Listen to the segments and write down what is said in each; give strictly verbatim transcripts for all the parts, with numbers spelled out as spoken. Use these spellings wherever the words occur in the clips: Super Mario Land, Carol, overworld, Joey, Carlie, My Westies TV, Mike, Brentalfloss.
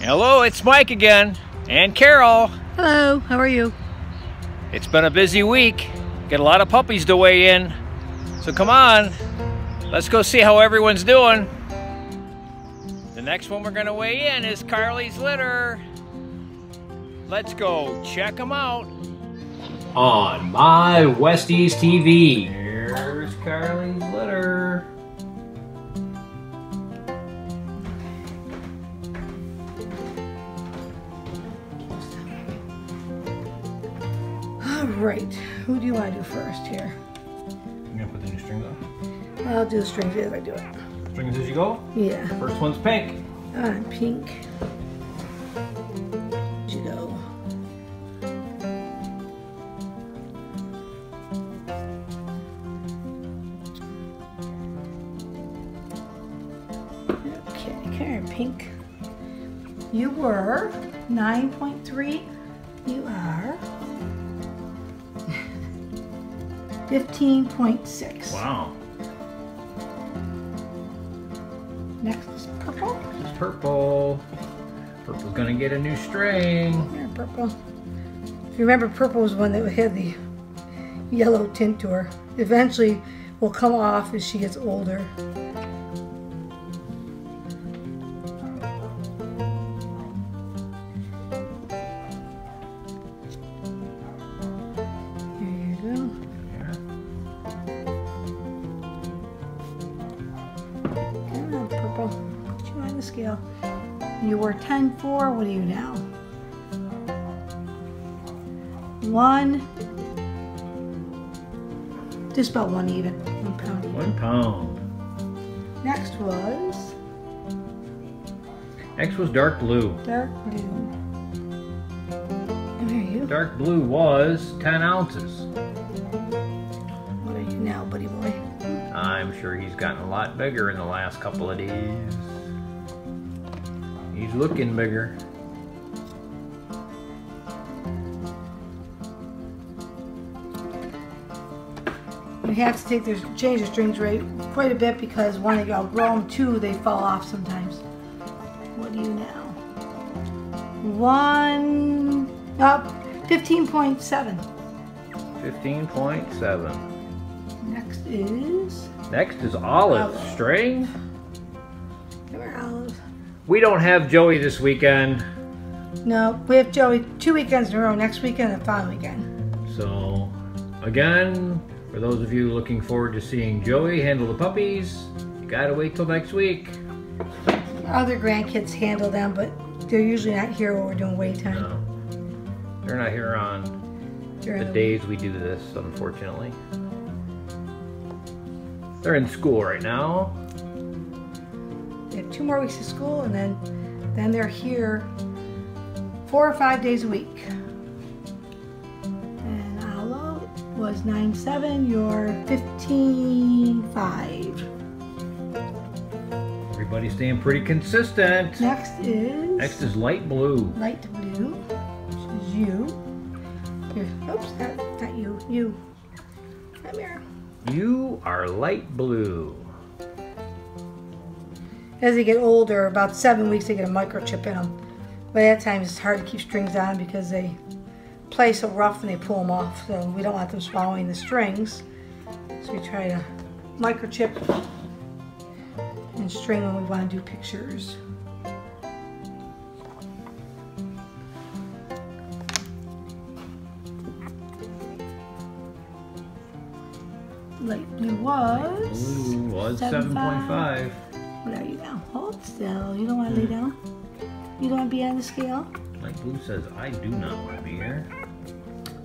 Hello, it's Mike again, and Carol. Hello, how are you? It's been a busy week. Got a lot of puppies to weigh in. So come on, let's go see how everyone's doing. The next one we're gonna weigh in is Carlie's litter. Let's go check them out. On My Westies T V. Here's Carlie's litter. All right, who do you want to do first here? You're gonna put the new strings on? I'll do the strings as I do it. Strings as you go? Yeah. First one's pink. All right, pink. There you go. Okay, Karen, pink. You were nine point three. You are fifteen point six. Wow. Next is purple. This is purple. Purple's gonna get a new string. Here, purple. If you remember, purple was one that had the yellow tint to her. Eventually will come off as she gets older. Scale. You were ten four. What are you now? One, just about one even. One pound. Even. One pound. Next was. Next was dark blue. Dark blue. And where are you? Dark blue was ten ounces. What are you now, buddy boy? I'm sure he's gotten a lot bigger in the last couple of days. He's looking bigger. You have to take their change their strings rate quite a bit because one, they outgrow them; two, they fall off sometimes. What do you now? One up, fifteen point seven. Fifteen point seven. Next is. Next is olive, olive. String. There are olives. We don't have Joey this weekend. No, we have Joey two weekends in a row, next weekend and the following weekend. So, again, for those of you looking forward to seeing Joey handle the puppies, you gotta wait till next week. Other grandkids handle them, but they're usually not here when we're doing wait time. No, they're not here on the, the days we do this, unfortunately. They're in school right now. Two more weeks of school, and then then they're here four or five days a week. And Alo was nine seven, you're fifteen five. Everybody's staying pretty consistent. Next is next is light blue. Light blue, which is you. You're, oops, that, not you. You. Come here. You are light blue. As they get older, about seven weeks, they get a microchip in them. But at that time, it's hard to keep strings on because they play so rough and they pull them off. So we don't want them swallowing the strings. So we try to microchip and string when we want to do pictures. Light blue was blue was seven point five. What are you now? Hold still. You don't want to lay down? You don't want to be on the scale? Like Blue says, I do not want to be here.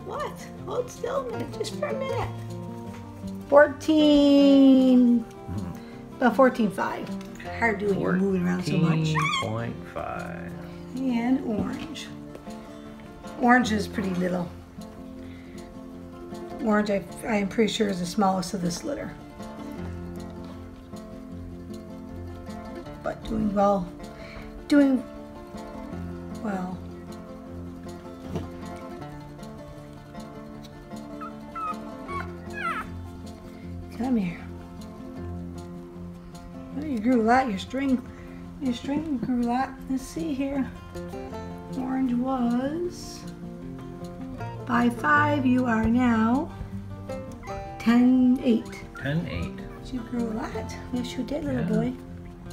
What? Hold still a minute, just for a minute. fourteen. Mm. About fourteen point five. Hard doing you're moving around so much. fourteen point five. And orange. Orange is pretty little. Orange, I, I am pretty sure, is the smallest of this litter. But doing well, doing well. Come here. Well, you grew a lot. Your string, Your string grew that. Let's see here. Orange was by five. You are now ten eight. Ten eight. You grew a lot. Yes, you did, little yeah. boy.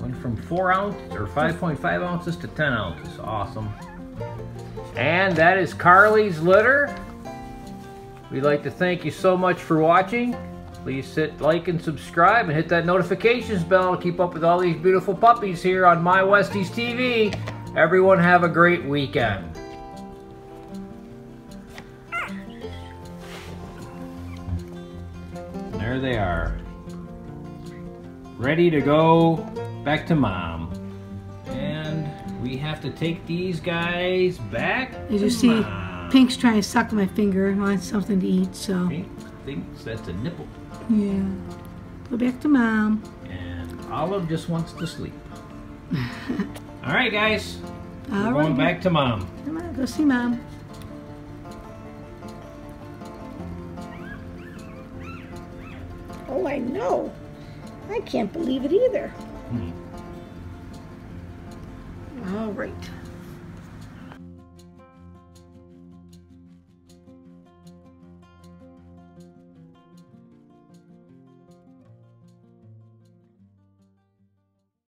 Went from four ounces or five point five ounces to ten ounces. Awesome. And that is Carlie's litter. We'd like to thank you so much for watching. Please hit like and subscribe and hit that notifications bell to keep up with all these beautiful puppies here on My Westies T V. Everyone have a great weekend. And there they are. Ready to go back to mom. And we have to take these guys back to As you see, mom. Pink's trying to suck my finger and wants something to eat, so. Pink thinks that's a nipple. Yeah. Go back to mom. And Olive just wants to sleep. All right, guys. All We're right. going back to mom. Come on, go see mom. Oh, I know. I can't believe it either. Hmm. All right.